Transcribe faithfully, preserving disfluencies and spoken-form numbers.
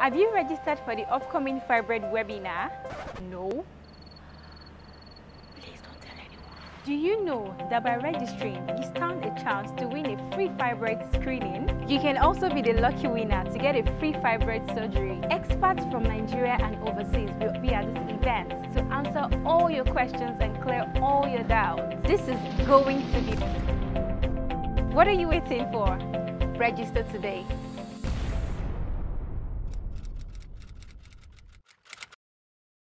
Have you registered for the upcoming Fibroid webinar? No? Please don't tell anyone. Do you know that by registering, you stand a chance to win a free fibroid screening? You can also be the lucky winner to get a free fibroid surgery. Experts from Nigeria and overseas will be at this event to answer all your questions and clear all your doubts. This is going to be... What are you waiting for? Register today.